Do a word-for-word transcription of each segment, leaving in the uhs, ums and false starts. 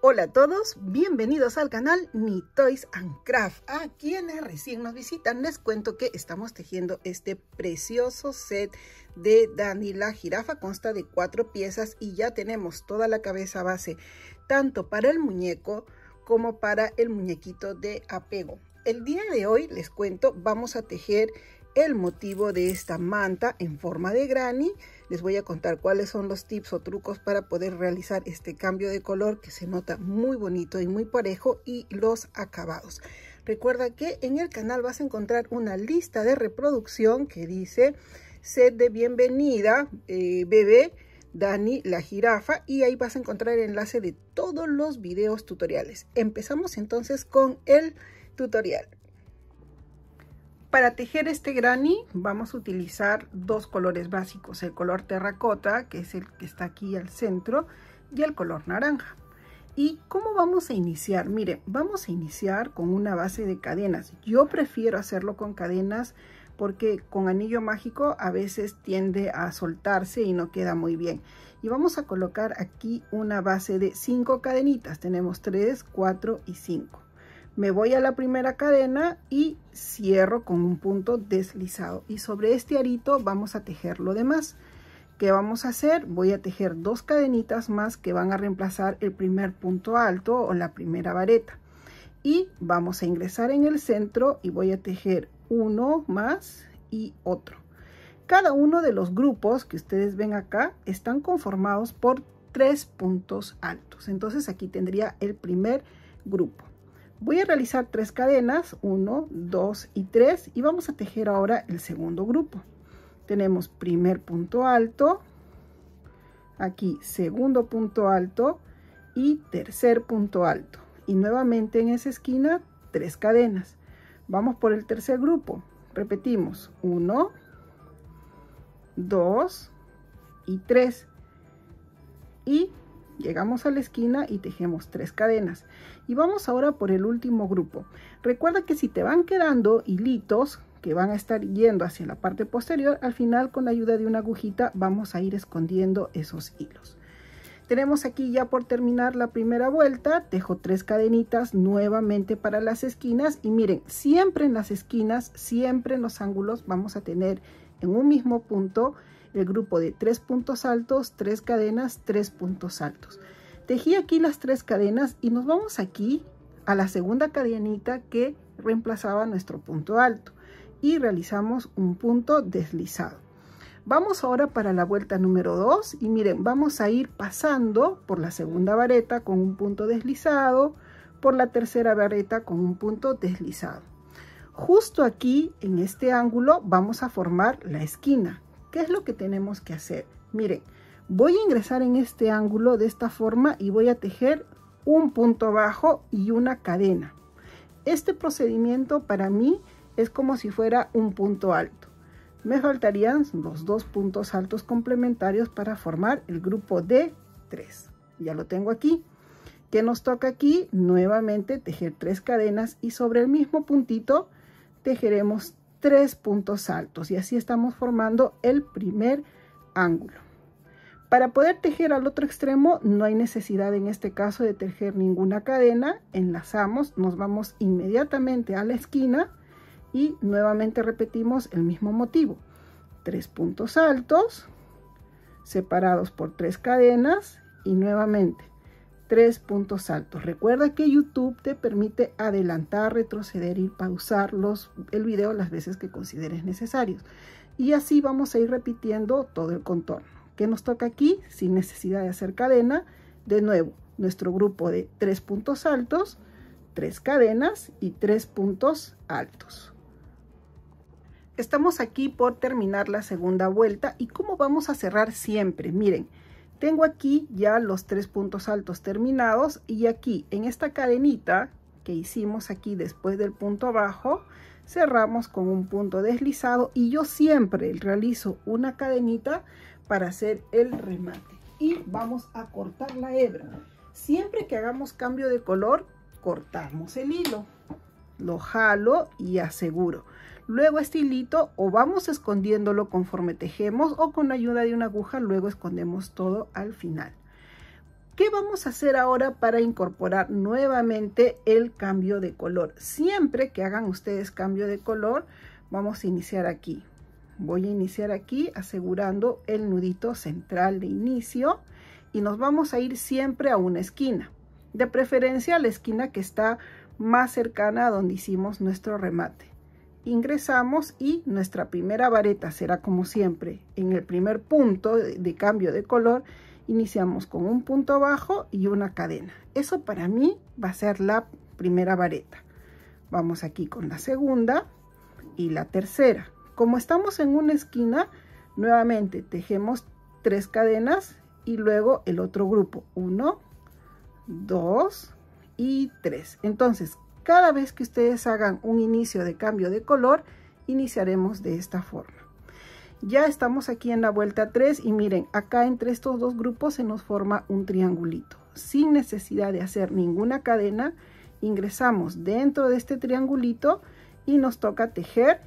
Hola a todos, bienvenidos al canal Ni Toys and Craft. A quienes recién nos visitan les cuento que estamos tejiendo este precioso set de Dani la jirafa. Consta de cuatro piezas y ya tenemos toda la cabeza base, tanto para el muñeco como para el muñequito de apego. El día de hoy les cuento, vamos a tejer el motivo de esta manta en forma de granny. Les voy a contar cuáles son los tips o trucos para poder realizar este cambio de color que se nota muy bonito y muy parejo, y los acabados. Recuerda que en el canal vas a encontrar una lista de reproducción que dice set de bienvenida eh, bebé Dani la jirafa, y ahí vas a encontrar el enlace de todos los videos tutoriales. Empezamos entonces con el tutorial. Para tejer este granny vamos a utilizar dos colores básicos, el color terracota, que es el que está aquí al centro, y el color naranja. ¿Y cómo vamos a iniciar? Miren, vamos a iniciar con una base de cadenas. Yo prefiero hacerlo con cadenas porque con anillo mágico a veces tiende a soltarse y no queda muy bien. Y vamos a colocar aquí una base de cinco cadenitas. Tenemos tres, cuatro y cinco. Me voy a la primera cadena y cierro con un punto deslizado. Y sobre este arito vamos a tejer lo demás. ¿Qué vamos a hacer? Voy a tejer dos cadenitas más que van a reemplazar el primer punto alto o la primera vareta. Y vamos a ingresar en el centro y voy a tejer uno más y otro. Cada uno de los grupos que ustedes ven acá están conformados por tres puntos altos. Entonces aquí tendría el primer grupo. Voy a realizar tres cadenas, uno, dos y tres, y vamos a tejer ahora el segundo grupo. Tenemos primer punto alto, aquí segundo punto alto y tercer punto alto. Y nuevamente en esa esquina, tres cadenas. Vamos por el tercer grupo. Repetimos, uno, dos y tres. Y llegamos a la esquina y tejemos tres cadenas. Y vamos ahora por el último grupo. Recuerda que si te van quedando hilitos que van a estar yendo hacia la parte posterior, al final con la ayuda de una agujita vamos a ir escondiendo esos hilos. Tenemos aquí ya por terminar la primera vuelta. Tejo tres cadenitas nuevamente para las esquinas. Y miren, siempre en las esquinas, siempre en los ángulos vamos a tener en un mismo punto el grupo de tres puntos altos, tres cadenas, tres puntos altos. Tejí aquí las tres cadenas y nos vamos aquí a la segunda cadenita que reemplazaba nuestro punto alto y realizamos un punto deslizado. Vamos ahora para la vuelta número dos y miren, vamos a ir pasando por la segunda vareta con un punto deslizado, por la tercera vareta con un punto deslizado. Justo aquí en este ángulo vamos a formar la esquina. ¿Qué es lo que tenemos que hacer? Miren, voy a ingresar en este ángulo de esta forma y voy a tejer un punto bajo y una cadena. Este procedimiento para mí es como si fuera un punto alto. Me faltarían los dos puntos altos complementarios para formar el grupo de tres. Ya lo tengo aquí. ¿Qué nos toca aquí? Nuevamente tejer tres cadenas y sobre el mismo puntito tejeremos tres puntos altos, y así estamos formando el primer ángulo. Para poder tejer al otro extremo no hay necesidad en este caso de tejer ninguna cadena. Enlazamos, nos vamos inmediatamente a la esquina y nuevamente repetimos el mismo motivo. Tres puntos altos separados por tres cadenas y nuevamente tres puntos altos. Recuerda que YouTube te permite adelantar, retroceder y pausar los, el video las veces que consideres necesarios. Y así vamos a ir repitiendo todo el contorno. ¿Qué nos toca aquí? Sin necesidad de hacer cadena, de nuevo, nuestro grupo de tres puntos altos, tres cadenas y tres puntos altos. Estamos aquí por terminar la segunda vuelta. ¿Y cómo vamos a cerrar siempre? Miren, tengo aquí ya los tres puntos altos terminados y aquí en esta cadenita que hicimos aquí después del punto bajo, cerramos con un punto deslizado y yo siempre realizo una cadenita para hacer el remate. Y vamos a cortar la hebra. Siempre que hagamos cambio de color, cortamos el hilo. Lo jalo y aseguro. Luego este hilito o vamos escondiéndolo conforme tejemos o con ayuda de una aguja luego escondemos todo al final. ¿Qué vamos a hacer ahora para incorporar nuevamente el cambio de color? Siempre que hagan ustedes cambio de color, vamos a iniciar aquí. Voy a iniciar aquí asegurando el nudito central de inicio y nos vamos a ir siempre a una esquina. De preferencia a la esquina que está más cercana a donde hicimos nuestro remate. Ingresamos y nuestra primera vareta será como siempre. En el primer punto de cambio de color iniciamos con un punto bajo y una cadena. Eso para mí va a ser la primera vareta. Vamos aquí con la segunda y la tercera. Como estamos en una esquina, nuevamente tejemos tres cadenas y luego el otro grupo. Uno, dos y tres. Entonces, cada vez que ustedes hagan un inicio de cambio de color, iniciaremos de esta forma. Ya estamos aquí en la vuelta tres y miren, acá entre estos dos grupos se nos forma un triangulito. Sin necesidad de hacer ninguna cadena, ingresamos dentro de este triangulito y nos toca tejer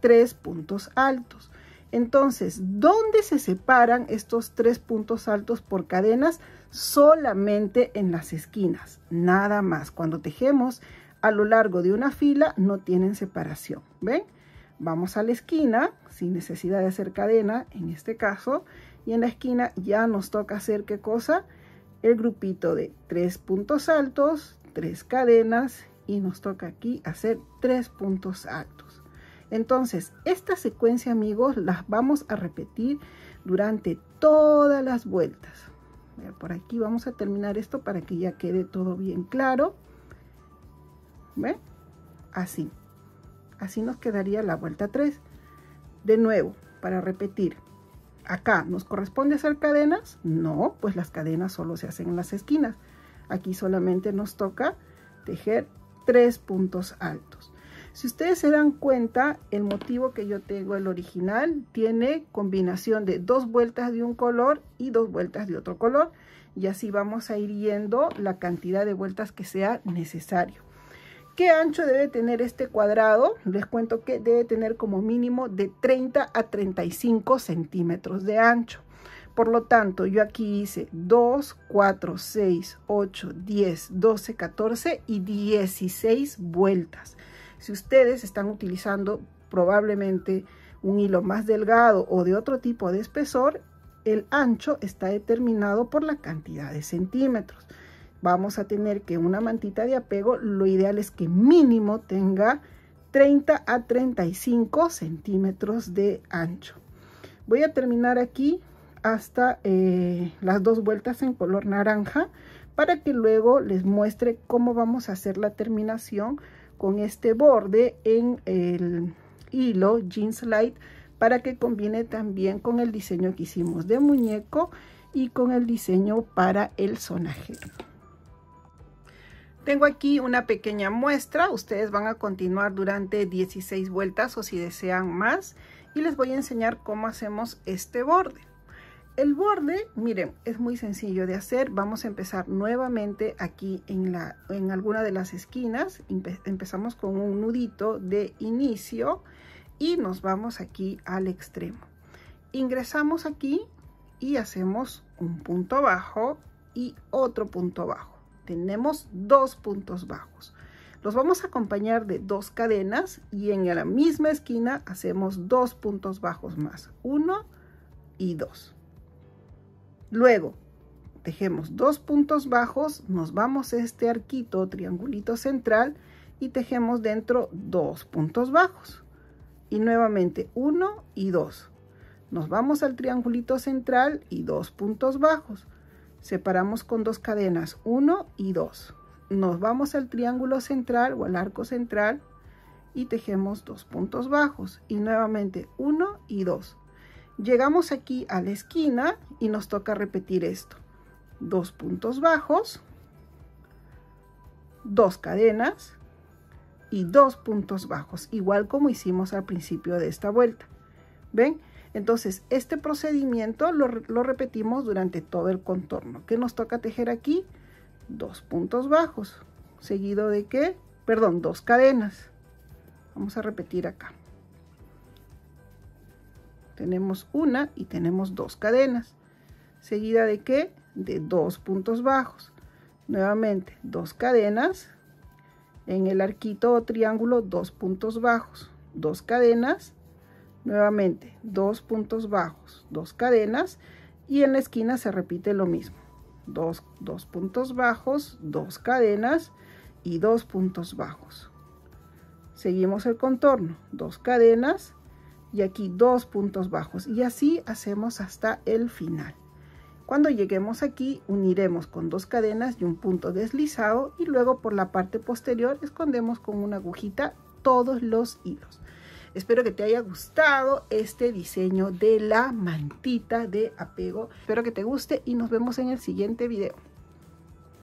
tres puntos altos. Entonces, ¿dónde se separan estos tres puntos altos por cadenas? Solamente en las esquinas, nada más. Cuando tejemos a lo largo de una fila, no tienen separación, ¿ven? Vamos a la esquina, sin necesidad de hacer cadena, en este caso, y en la esquina ya nos toca hacer, ¿qué cosa? El grupito de tres puntos altos, tres cadenas, y nos toca aquí hacer tres puntos altos. Entonces, esta secuencia, amigos, las vamos a repetir durante todas las vueltas. Por aquí vamos a terminar esto para que ya quede todo bien claro. ¿Ven? Así. Así nos quedaría la vuelta tres. De nuevo, para repetir, acá nos corresponde hacer cadenas. No, pues las cadenas solo se hacen en las esquinas. Aquí solamente nos toca tejer tres puntos altos. Si ustedes se dan cuenta, el motivo que yo tengo, el original, tiene combinación de dos vueltas de un color y dos vueltas de otro color. Y así vamos a ir yendo la cantidad de vueltas que sea necesario. ¿Qué ancho debe tener este cuadrado? Les cuento que debe tener como mínimo de treinta a treinta y cinco centímetros de ancho. Por lo tanto, yo aquí hice dos, cuatro, seis, ocho, diez, doce, catorce y dieciséis vueltas. Si ustedes están utilizando probablemente un hilo más delgado o de otro tipo de espesor, el ancho está determinado por la cantidad de centímetros. Vamos a tener que una mantita de apego, lo ideal es que mínimo tenga treinta a treinta y cinco centímetros de ancho. Voy a terminar aquí hasta eh, las dos vueltas en color naranja para que luego les muestre cómo vamos a hacer la terminación con este borde en el hilo jeans light para que combine también con el diseño que hicimos de muñeco y con el diseño para el sonajero. Tengo aquí una pequeña muestra, ustedes van a continuar durante dieciséis vueltas o si desean más y les voy a enseñar cómo hacemos este borde. El borde, miren, es muy sencillo de hacer, vamos a empezar nuevamente aquí en, la, en alguna de las esquinas, Empe- empezamos con un nudito de inicio y nos vamos aquí al extremo. Ingresamos aquí y hacemos un punto bajo y otro punto bajo. Tenemos dos puntos bajos. Los vamos a acompañar de dos cadenas y en la misma esquina hacemos dos puntos bajos más, uno y dos. Luego tejemos dos puntos bajos, nos vamos a este arquito, triangulito central y tejemos dentro dos puntos bajos. Y nuevamente uno y dos. Nos vamos al triangulito central y dos puntos bajos. Separamos con dos cadenas, uno y dos. Nos vamos al triángulo central o al arco central y tejemos dos puntos bajos. Y nuevamente uno y dos. Llegamos aquí a la esquina y nos toca repetir esto. Dos puntos bajos, dos cadenas y dos puntos bajos. Igual como hicimos al principio de esta vuelta. ¿Ven? Entonces, este procedimiento lo, lo repetimos durante todo el contorno. ¿Qué nos toca tejer aquí? Dos puntos bajos. ¿Seguido de qué? Perdón, dos cadenas. Vamos a repetir acá. Tenemos una y tenemos dos cadenas. ¿Seguida de qué? de dos puntos bajos. Nuevamente, dos cadenas. En el arquito o triángulo, dos puntos bajos, dos cadenas. Nuevamente, dos puntos bajos, dos cadenas. Y en la esquina se repite lo mismo. Dos, dos puntos bajos, dos cadenas y dos puntos bajos. Seguimos el contorno, dos cadenas y aquí dos puntos bajos. Y así hacemos hasta el final. Cuando lleguemos aquí, uniremos con dos cadenas y un punto deslizado y luego por la parte posterior escondemos con una agujita todos los hilos. Espero que te haya gustado este diseño de la mantita de apego. Espero que te guste y nos vemos en el siguiente video.